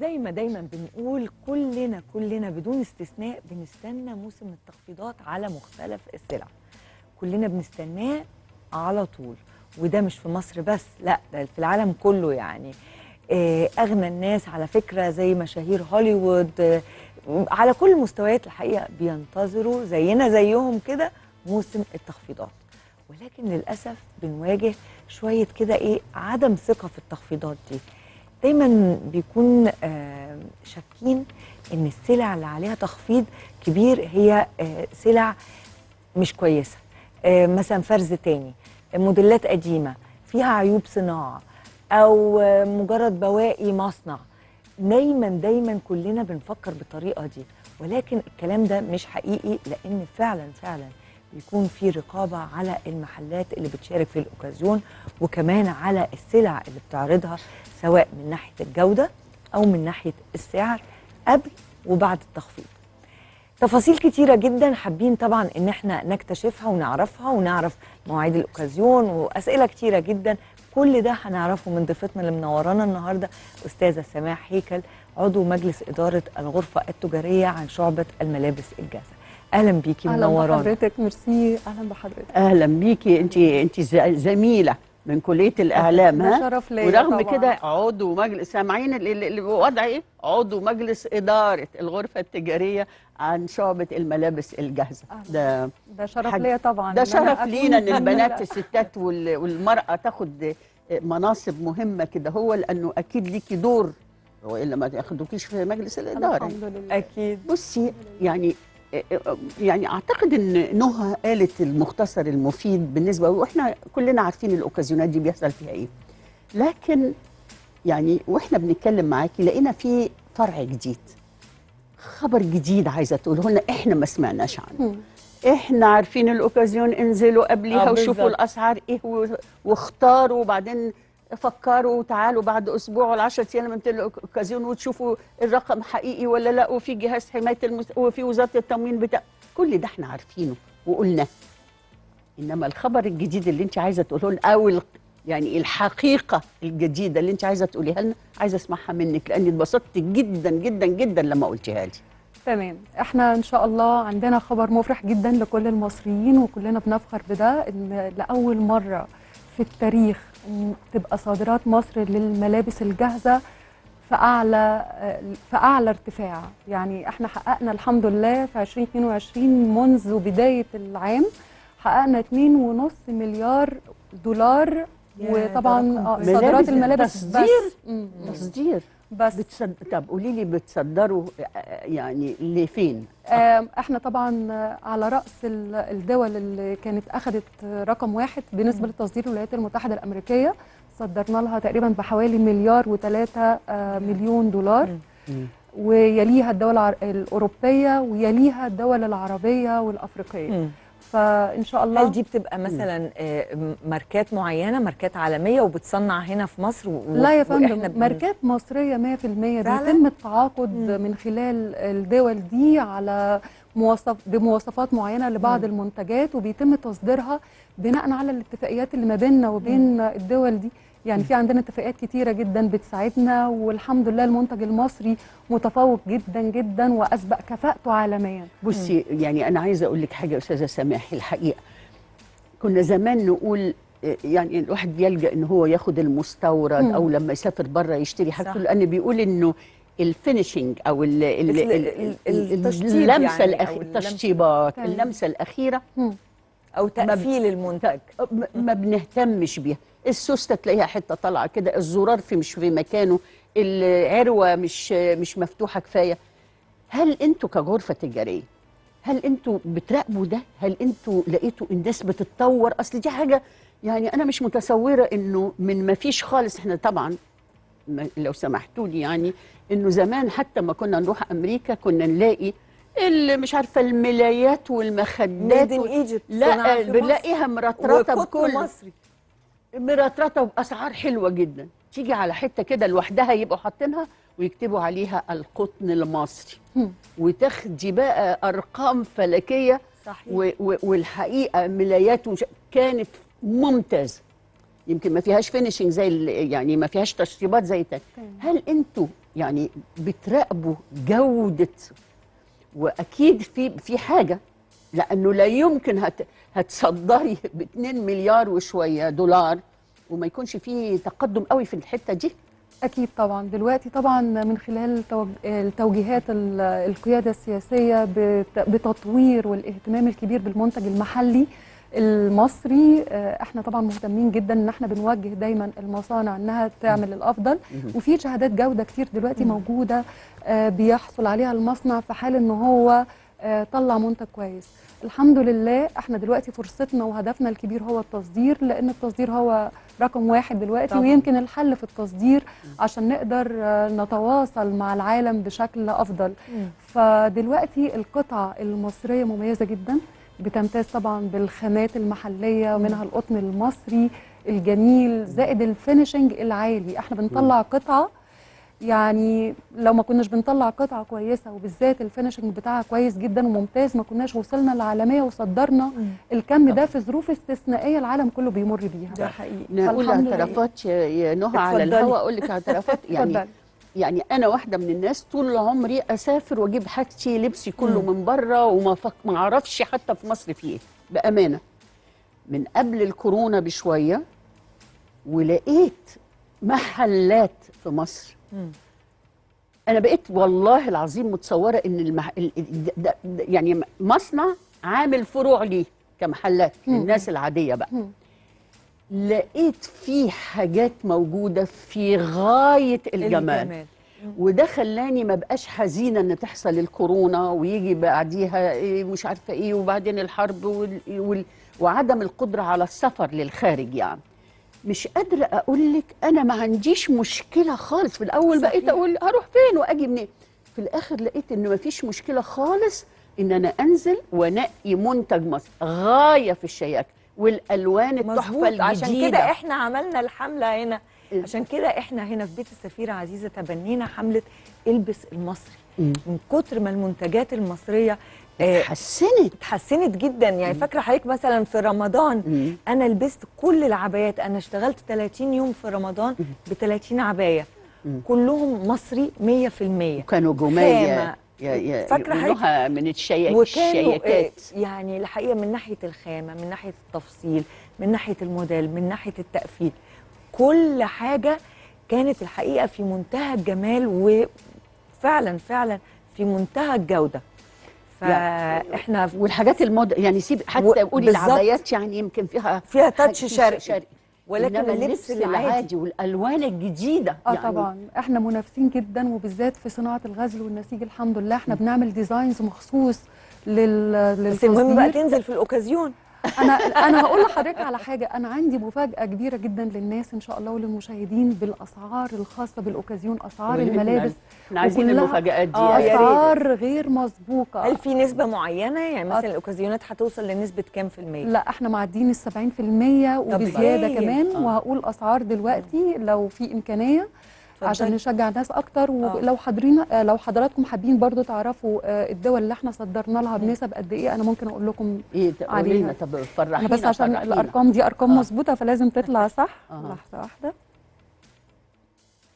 زي ما دايما بنقول كلنا بدون استثناء بنستنى موسم التخفيضات على مختلف السلع، كلنا بنستناه على طول، وده مش في مصر بس، لا ده في العالم كله. يعني أغنى الناس على فكرة زي مشاهير هوليوود على كل المستويات الحقيقة بينتظروا زينا زيهم كده موسم التخفيضات، ولكن للأسف بنواجه شوية كده عدم ثقة في التخفيضات دي. دايما بيكون شاكين إن السلع اللي عليها تخفيض كبير هي سلع مش كويسة، مثلا فرز تاني، موديلات قديمة فيها عيوب صناعة، أو مجرد بواقي مصنع. دايما كلنا بنفكر بالطريقة دي، ولكن الكلام ده مش حقيقي، لأن فعلا بيكون في رقابة على المحلات اللي بتشارك في الأوكازيون، وكمان على السلع اللي بتعرضها سواء من ناحية الجودة أو من ناحية السعر قبل وبعد التخفيض. تفاصيل كتيرة جدا حابين طبعا إن احنا نكتشفها ونعرفها، ونعرف مواعيد الأوكازيون، وأسئلة كتيرة جدا. كل ده هنعرفه من ضيفتنا اللي منورانا النهارده، أستاذة سماح هيكل، عضو مجلس إدارة الغرفة التجارية عن شعبة الملابس الجاهزة. أهلا بيكي، منورانا. أهلا بحضرتك، ميرسي. أهلا بحضرتك. أهلا بيكي، أنت زميلة من كلية الإعلام، ها؟ شرف ليا. ورغم كده عضو مجلس، سامعين الوضع إيه؟ عضو مجلس إدارة الغرفة التجارية عن شعبة الملابس الجاهزة. ده شرف ليا طبعا. ده شرف لينا إن البنات الستات والمرأة تاخد مناصب مهمة كده، هو لأنه أكيد ليكي دور، وإلا ما تاخدوكيش في مجلس الإدارة. الحمد لله. أكيد. بصي، يعني اعتقد ان نهى قالت المختصر المفيد بالنسبه، واحنا كلنا عارفين الاوكازيونات دي بيحصل فيها ايه، لكن يعني واحنا بنتكلم معاكي لقينا في فرع جديد، خبر جديد عايزه تقوله لنا احنا ما سمعناش عنه. احنا عارفين الاوكازيون، انزلوا قبليها وشوفوا الاسعار ايه واختاروا، وبعدين فكروا وتعالوا بعد اسبوع ولا 10 ايام من الاوكازيون وتشوفوا الرقم حقيقي ولا لا، وفي جهاز حمايه وفي وزاره التموين كل ده احنا عارفينه وقلناه. انما الخبر الجديد اللي انت عايزه تقوله لنا، او يعني الحقيقه الجديده اللي انت عايزه تقوليها لنا، عايزه اسمعها منك، لاني اتبسطت جدا جدا جدا لما قلتيها لي. تمام، احنا ان شاء الله عندنا خبر مفرح جدا لكل المصريين، وكلنا بنفخر بده، ان لاول مره في التاريخ تبقى صادرات مصر للملابس الجاهزة في أعلى ارتفاع. يعني احنا حققنا الحمد لله في 2022 منذ بداية العام حققنا 2.5 مليار دولار، وطبعا صادرات الملابس تصدير بس. طب قولي لي، بتصدروا يعني لفين؟ احنا طبعا على راس الدول اللي كانت اخذت رقم واحد بالنسبه لتصدير الولايات المتحده الامريكيه، صدرنا لها تقريبا بحوالي 1.3 مليار دولار، ويليها الدول الاوروبيه، ويليها الدول العربيه والافريقيه. فان شاء الله. هل دي بتبقى مثلا ماركات معينه، ماركات عالميه وبتصنع هنا في مصر؟ لا يا فندم، ماركات مصريه 100%. بيتم التعاقد من خلال الدول دي على بمواصفات معينه لبعض المنتجات، وبيتم تصديرها بناء على الاتفاقيات اللي ما بيننا وبين الدول دي. يعني في عندنا اتفاقيات كتيرة جدا بتساعدنا، والحمد لله المنتج المصري متفوق جدا جدا وأسبق كفاءته عالميا. بصي، يعني أنا عايزة أقول لك حاجة يا أستاذة سماح، الحقيقة كنا زمان نقول يعني الواحد بيلجأ إن هو ياخد المستورد، أو لما يسافر بره يشتري حاجته، لأن بيقول إنه الفينيشنج أو اللمسة الأخيرة، التشطيبات، اللمسة الأخيرة أو تقفيل المنتج ما بنهتمش بيها. السوسته تلاقيها حته طالعه كده، الزرار مش في مكانه، العروه مش مفتوحه كفايه. هل انتوا كغرفه تجاريه، هل انتوا بتراقبوا ده؟ هل انتوا لقيتوا الناس بتتطور؟ اصل دي حاجه يعني انا مش متصوره انه من ما فيش خالص. احنا طبعا لو سمحتوا لي، يعني انه زمان حتى ما كنا نروح امريكا كنا نلاقي اللي مش عارفه الملايات والمخدات لا بنلاقيها مرطرطه بكل مصري، مرطرطه باسعار حلوه جدا. تيجي على حته كده لوحدها يبقوا حاطينها ويكتبوا عليها القطن المصري، وتاخدي بقى ارقام فلكيه. صحيح. والحقيقه ملايات كانت ممتازه، يمكن ما فيهاش فينيشنج زي ما فيهاش تشطيبات زي تاني. هل انتوا يعني بتراقبوا جودة، واكيد في حاجة، لانه لا يمكن هتصدري ب 2 مليار وشوية دولار وما يكونش فيه تقدم قوي في الحتة دي. أكيد طبعا. دلوقتي طبعا من خلال التوجيهات القيادة السياسية بتطوير والاهتمام الكبير بالمنتج المحلي المصري، احنا طبعا مهتمين جدا ان احنا بنوجه دايما المصانع انها تعمل الافضل، وفي شهادات جودة كتير دلوقتي موجودة بيحصل عليها المصنع في حال ان هو طلع منتج كويس. الحمد لله احنا دلوقتي فرصتنا وهدفنا الكبير هو التصدير، لان التصدير هو رقم واحد دلوقتي طبعا. ويمكن الحل في التصدير عشان نقدر نتواصل مع العالم بشكل افضل. فدلوقتي القطعة المصرية مميزة جدا، بتمتاز طبعا بالخامات المحلية ومنها القطن المصري الجميل زائد الفينيشنج العالي. احنا بنطلع قطعة، يعني لو ما كناش بنطلع قطعة كويسة وبالذات الفينيشنج بتاعها كويس جدا وممتاز ما كناش وصلنا للعالمية وصدرنا الكم ده في ظروف استثنائية العالم كله بيمر بيها. ده حقيقي. نقول اعترافات يا نهى على الهواء، اقول لك اعترافات يعني انا واحدة من الناس طول عمري اسافر واجيب حاجتي لبسي كله من بره وما اعرفش حتى في مصر في ايه بامانة. من قبل الكورونا بشوية ولقيت محلات في مصر، أنا بقيت والله العظيم متصورة إن يعني مصنع عامل فروع ليه كمحلات للناس العادية بقى. لقيت فيه حاجات موجودة في غاية الجمال، وده خلاني ما بقاش حزينة إن تحصل الكورونا ويجي بعديها مش عارفة إيه وبعدين الحرب وعدم القدرة على السفر للخارج. يعني مش قادرة أقول لك أنا ما عنديش مشكلة خالص. في الأول صحيح. بقيت أقول هروح فين وأجي منين، في الآخر لقيت إن ما فيش مشكلة خالص إن أنا أنزل وأنقي منتج مصر غاية في الشياكة والألوان التحفة الجديدة. عشان كده إحنا عملنا الحملة هنا، عشان كده إحنا هنا في بيت السفيرة عزيزة تبنينا حملة البس المصري، من كتر ما المنتجات المصرية اتحسنت جدا. يعني فاكره حضرتك مثلا في رمضان انا لبست كل العبايات، انا اشتغلت 30 يوم في رمضان ب 30 عبايه كلهم مصري 100%، وكانوا جمال فاكره حضرتك من الشياكات. يعني الحقيقه من ناحيه الخامه، من ناحيه التفصيل، من ناحيه الموديل، من ناحيه التقفيل، كل حاجه كانت الحقيقه في منتهى الجمال وفعلا فعلا في منتهى الجوده. فاحنا والحاجات الموضه يعني سيب حتى قولي العبايات يعني يمكن فيها تاتش شرقي، ولكن اللبس العادي والالوان الجديده يعني طبعا احنا منافسين جدا، وبالذات في صناعه الغزل والنسيج الحمد لله احنا بنعمل ديزاينز مخصوص بس المهم بقى تنزل في الاوكازيون. انا هقول لحضرتك على حاجه، انا عندي مفاجاه كبيره جدا للناس ان شاء الله وللمشاهدين بالاسعار الخاصه بالاوكازيون، اسعار الملابس. احنا عايزين المفاجات دي اسعار غير مسبوقه. هل في نسبه معينه يعني مثلا الاوكازيونات هتوصل لنسبه كام في الميه؟ لا احنا معديين ال 70% وبزياده كمان. وهقول اسعار دلوقتي لو في امكانيه عشان نشجع ناس اكتر. ولو لو حضراتكم حابين برضو تعرفوا الدول اللي احنا صدرنا لها بنسب قد ايه، انا ممكن اقول لكم ايه عليها. طب فرحينا بس عشان الارقام دي ارقام مظبوطه فلازم تطلع صح. لحظه واحده.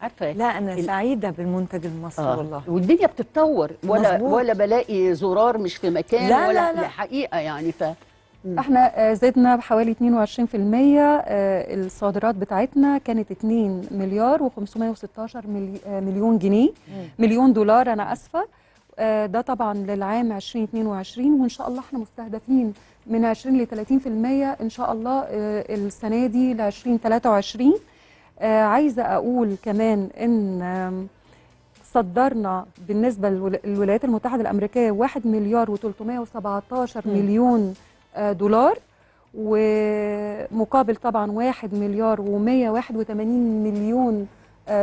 عارفه لا انا سعيده بالمنتج المصري والله، والدنيا بتتطور ولا بلاقي زرار مش في مكان لا ولا لا حقيقه يعني. احنا زدنا بحوالي 22%. الصادرات بتاعتنا كانت 2,516 مليون جنيه مليون دولار انا اسفه. ده طبعا للعام 2022، وان شاء الله احنا مستهدفين من 20 ل 30% ان شاء الله السنه دي ل 2023. عايزه اقول كمان ان صدرنا بالنسبه للولايات المتحده الامريكيه 1,317 مليون دولار، ومقابل طبعا 1,181 مليون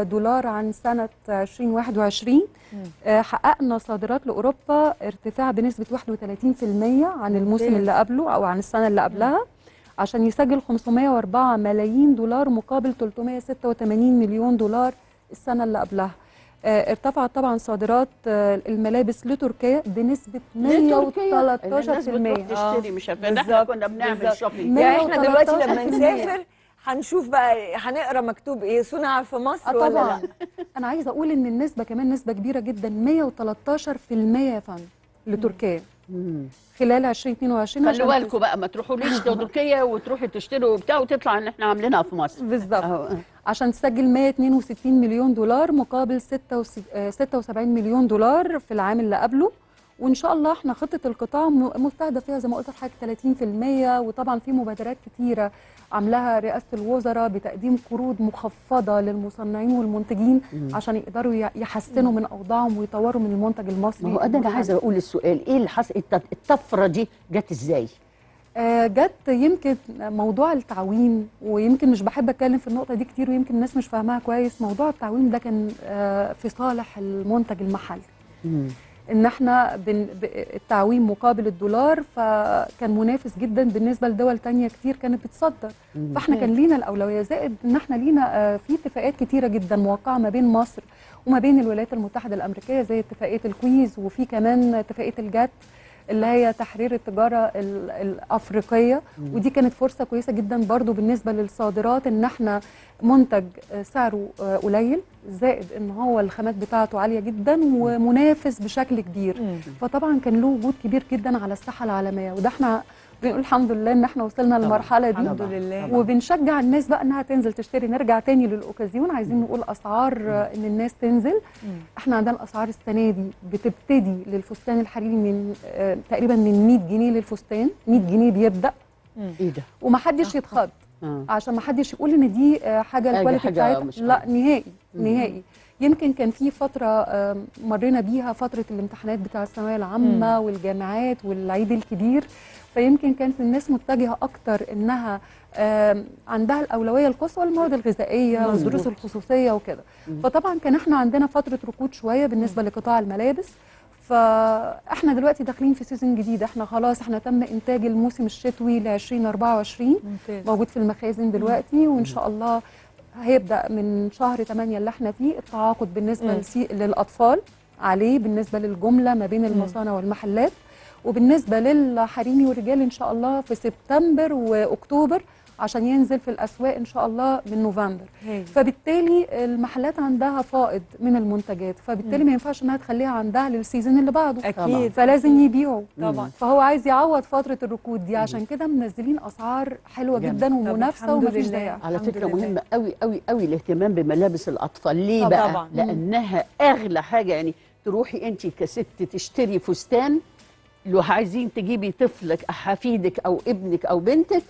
دولار عن سنة 2021. حققنا صادرات لأوروبا ارتفاع بنسبة 31% عن الموسم اللي قبله أو عن السنة اللي قبلها، عشان يسجل 504 ملايين دولار مقابل 386 مليون دولار السنة اللي قبلها. ارتفعت طبعا صادرات الملابس لتركيا بنسبة 113%. الناس بتروح تشتري مش عارفة، احنا كنا بنعمل شوبينج. يعني احنا دلوقتي لما نسافر هنشوف بقى هنقرا مكتوب ايه، صنع في مصر ولا لا؟ انا عايزه اقول ان النسبه كمان نسبه كبيره جدا 113% يا فندم لتركيا خلال 2022. خلوا بالكم بقى ما تروحوليش لتركيا وتروحوا تشتروا وبتاع وتطلع ان احنا عاملينها في مصر بالظبط، عشان تسجل 162 مليون دولار مقابل 76 مليون دولار في العام اللي قبله. وان شاء الله احنا خطه القطاع مستهدف فيها زي ما قلت لحضرتك 30%، وطبعا في مبادرات كتيره عاملاها رئاسه الوزراء بتقديم قروض مخفضه للمصنعين والمنتجين عشان يقدروا يحسنوا من اوضاعهم ويطوروا من المنتج المصري. هو انا عايزه اقول السؤال ايه اللي حصل، الطفره دي جت ازاي؟ جت يمكن موضوع التعويم، ويمكن مش بحب اتكلم في النقطه دي كتير ويمكن الناس مش فاهماها كويس. موضوع التعويم ده كان في صالح المنتج المحلي، ان احنا التعويم مقابل الدولار، فكان منافس جدا بالنسبه لدول تانية كتير كانت بتصدر، فاحنا كان لينا الاولويه. زائد ان احنا لينا في اتفاقات كتيره جدا موقعه ما بين مصر وما بين الولايات المتحده الامريكيه زي اتفاقيه الكويز، وفي كمان اتفاقيه الجات اللي هي تحرير التجاره الافريقيه، ودي كانت فرصه كويسه جدا برضو بالنسبه للصادرات، ان احنا منتج سعره قليل زائد ان هو الخامات بتاعته عاليه جدا ومنافس بشكل كبير، فطبعا كان له وجود كبير جدا على الساحه العالميه. وده احنا بنقول الحمد لله ان احنا وصلنا للمرحله دي، الحمد لله، وبنشجع الناس بقى انها تنزل تشتري. نرجع تاني للاوكازيون، عايزين نقول اسعار ان الناس تنزل. احنا عندنا الاسعار السنه دي بتبتدي للفستان الحريري من تقريبا من 100 جنيه للفستان، 100 جنيه بيبدا ايه ده، ومحدش يتخض عشان محدش يقول ان دي حاجه الكواليتي بتاعتها لا نهائي نهائي. يمكن كان في فتره مرينا بيها، فتره الامتحانات بتاع الثانويه العامه والجامعات والعيد الكبير، فيمكن كانت الناس متجهه اكتر انها عندها الاولويه القصوى المواد الغذائيه والدروس الخصوصيه وكده. فطبعا كان احنا عندنا فتره ركود شويه بالنسبه لقطاع الملابس، فاحنا دلوقتي داخلين في سيزون جديد. احنا خلاص احنا تم انتاج الموسم الشتوي ل 2024 موجود في المخازن دلوقتي، وان شاء الله هيبدا من شهر 8 اللي احنا فيه التعاقد بالنسبه للاطفال عليه، بالنسبه للجمله ما بين المصانع والمحلات، وبالنسبه للحريمي والرجال ان شاء الله في سبتمبر واكتوبر عشان ينزل في الاسواق ان شاء الله من نوفمبر. فبالتالي المحلات عندها فائض من المنتجات، فبالتالي ما ينفعش انها تخليها عندها للسيزون اللي بعده اكيد، فلازم يبيعوا طبعا، فهو عايز يعوض فتره الركود دي، عشان كده منزلين اسعار حلوه جدا ومنافسه ومفيش ضياع. على فكره مهمه قوي قوي قوي الاهتمام بملابس الاطفال. ليه بقى؟ طبعاً. لانها اغلى حاجه، يعني تروحي انت كست تشتري فستان، لو عايزين تجيبي طفلك حفيدك او ابنك او بنتك،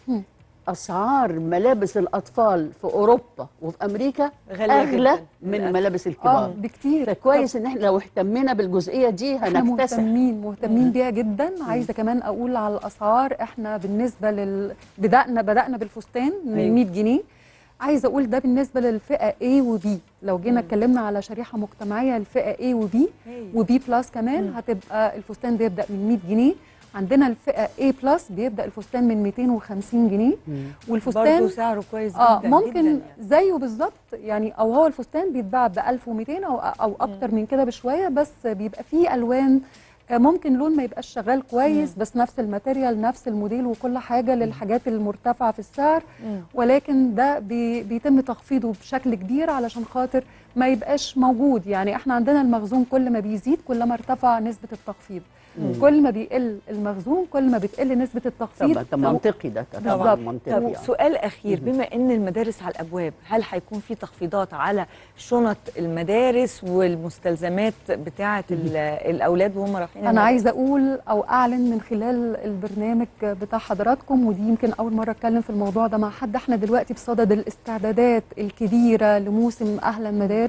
اسعار ملابس الاطفال في اوروبا وفي امريكا اغلى من ملابس الكبار بكتير. فكويس ان احنا لو اهتمينا بالجزئيه دي هنكتسح. مهتمين بيها جدا. عايزه كمان اقول على الاسعار، احنا بالنسبه بدانا بالفستان من 100 جنيه. عايزه اقول ده بالنسبه للفئه A و B. لو جينا اتكلمنا على شريحه مجتمعيه الفئه A و B و B بلس كمان هتبقى الفستان بيبدا من 100 جنيه. عندنا الفئه A بلس بيبدا الفستان من 250 جنيه، والفستان برضه سعره كويس جدا ممكن جداً زيه بالظبط يعني، او هو الفستان بيتباع ب 1200 او اكتر من كده بشويه، بس بيبقى فيه الوان، ممكن لون ما يبقاش شغال كويس بس نفس الماتيريال نفس الموديل وكل حاجه للحاجات المرتفعه في السعر، ولكن ده بيتم تخفيضه بشكل كبير علشان خاطر ما يبقاش موجود. يعني احنا عندنا المخزون كل ما بيزيد كل ما ارتفع نسبه التخفيض، كل ما بيقل المخزون كل ما بتقل نسبه التخفيض. طبعا منطقي ده طبعا منطقي. طب سؤال اخير، بما ان المدارس على الابواب، هل هيكون في تخفيضات على شنط المدارس والمستلزمات بتاعه الاولاد وهم رايحين؟ انا عايزه اقول او اعلن من خلال البرنامج بتاع حضراتكم، ودي يمكن اول مره اتكلم في الموضوع ده مع حد، احنا دلوقتي بصدد الاستعدادات الكبيره لموسم اهل المدارس.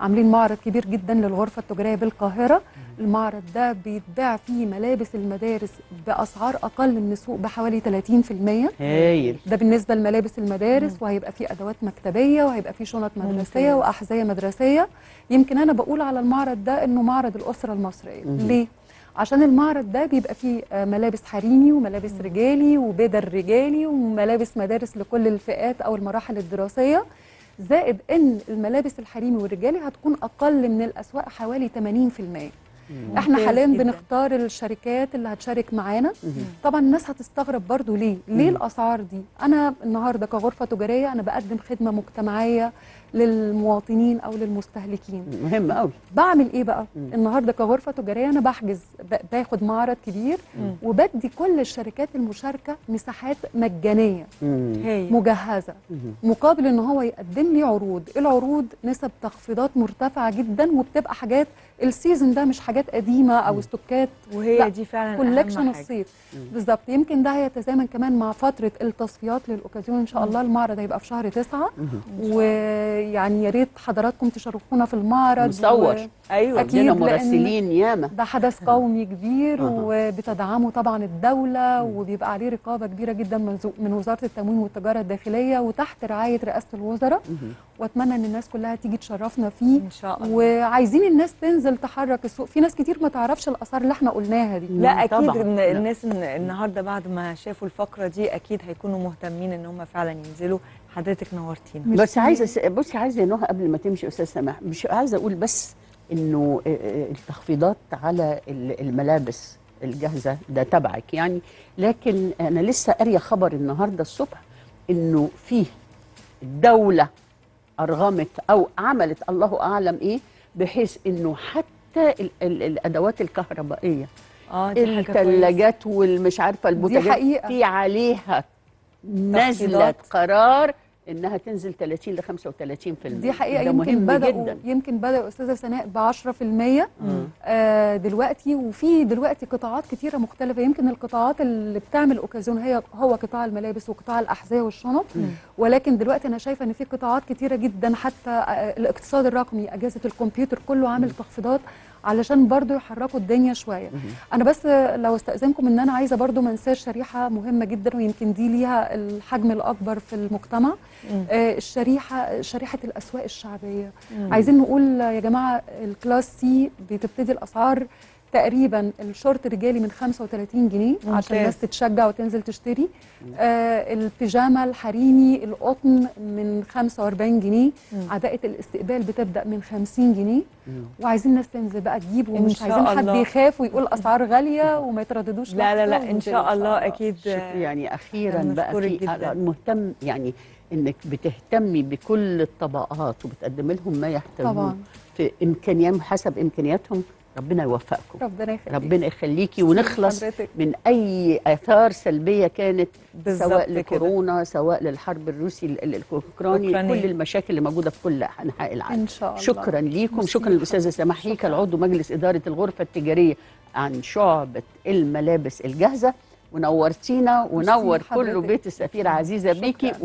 عاملين معرض كبير جدا للغرفه التجاريه بالقاهره، المعرض ده بيتباع في ملابس المدارس باسعار اقل من السوق بحوالي 30%. هايل. ده بالنسبه لملابس المدارس، وهيبقى في ادوات مكتبيه وهيبقى في شنط مدرسيه واحذيه مدرسيه. يمكن انا بقول على المعرض ده انه معرض الاسره المصريه. ليه؟ عشان المعرض ده بيبقى فيه ملابس حريمي وملابس رجالي وبدل رجالي وملابس مدارس لكل الفئات او المراحل الدراسيه، زائد ان الملابس الحريمي والرجالي هتكون اقل من الاسواق حوالي 80%. احنا حاليا بنختار الشركات اللي هتشارك معانا. طبعا الناس هتستغرب برضو ليه الاسعار دي. انا النهارده كغرفه تجاريه انا بقدم خدمه مجتمعيه للمواطنين او للمستهلكين، مهم قوي. بعمل ايه بقى النهارده كغرفه تجاريه؟ انا بحجز، باخد معرض كبير وبدي كل الشركات المشاركه مساحات مجانيه مجهزه مقابل ان هو يقدم لي عروض. العروض نسب تخفيضات مرتفعه جدا، وبتبقى حاجات السيزون ده، مش حاجات قديمه او استوكات، وهي دي فعلا كولكشن الصيف بالظبط. يمكن ده هيتزامن كمان مع فتره التصفيات للاوكازيون. ان شاء الله المعرض هيبقى في شهر 9، ويعني يا ريت حضراتكم تشرفونا في المعرض. مصور ايوه، عندنا مراسلين ياما، ده حدث قومي كبير وبتدعمه طبعا الدوله، وبيبقى عليه رقابه كبيره جدا من وزاره التموين والتجاره الداخليه، وتحت رعايه رئاسه الوزراء. واتمنى ان الناس كلها تيجي تشرفنا فيه ان شاء الله. وعايزين الناس تنزل تحرك السوق، في ناس كتير ما تعرفش الآثار اللي احنا قلناها دي. لا اكيد طبعاً. الناس النهارده بعد ما شافوا الفقره دي اكيد هيكونوا مهتمين ان هم فعلا ينزلوا. حضرتك نورتينا. بس عايزه بصي، عايزه نوح قبل ما تمشي استاذ سماح، مش عايزه اقول بس انه التخفيضات على الملابس الجاهزه ده تبعك يعني، لكن انا لسه قاريه خبر النهارده الصبح انه فيه الدوله ارغمت او عملت الله اعلم ايه، بحيث انه حتى الادوات الكهربائيه الثلاجات والمش عارفه البوتاجات في عليها نزلت قرار انها تنزل 30 ل 35%. دي حقيقه، يمكن بدأوا استاذه سناء ب 10% دلوقتي. وفي دلوقتي قطاعات كتيره مختلفه، يمكن القطاعات اللي بتعمل اوكازيون هو قطاع الملابس وقطاع الاحذيه والشنط، ولكن دلوقتي انا شايفه ان في قطاعات كتيره جدا، حتى الاقتصاد الرقمي، اجهزه الكمبيوتر، كله عامل تخفيضات علشان برضو يحركوا الدنيا شويه. انا بس لو استاذنكم ان انا عايزه برضو ما انساش شريحه مهمه جدا، ويمكن دي ليها الحجم الاكبر في المجتمع، شريحه الاسواق الشعبيه. عايزين نقول يا جماعه الكلاس سي بتبتدي الاسعار تقريبا الشورت رجالي من 35 جنيه عشان الناس تتشجع وتنزل تشتري، البيجامه الحريمي القطن من 45 جنيه، عباءه الاستقبال بتبدا من 50 جنيه، وعايزين الناس تنزل بقى تجيب، ومش عايزين حد يخاف ويقول اسعار غاليه وما يترددوش. لا لا لا ان شاء الله اكيد. يعني اخيرا بقى في مهتم، يعني انك بتهتمي بكل الطبقات وبتقدم لهم ما يحتاجوه في امكانياتهم حسب امكانياتهم. ربنا يوفقكم، ربنا يخليكي، ونخلص من أي آثار سلبية كانت، سواء لكورونا كده، سواء للحرب الروسي الأوكراني، كل المشاكل اللي موجودة في كل أنحاء العالم إن شاء الله. شكرا ليكم، شكرا للأستاذة سماح هيكل، عضو مجلس إدارة الغرفة التجارية عن شعبة الملابس الجاهزة، ونورتينا ونور كل بيت السفيرة عزيزة بيكي.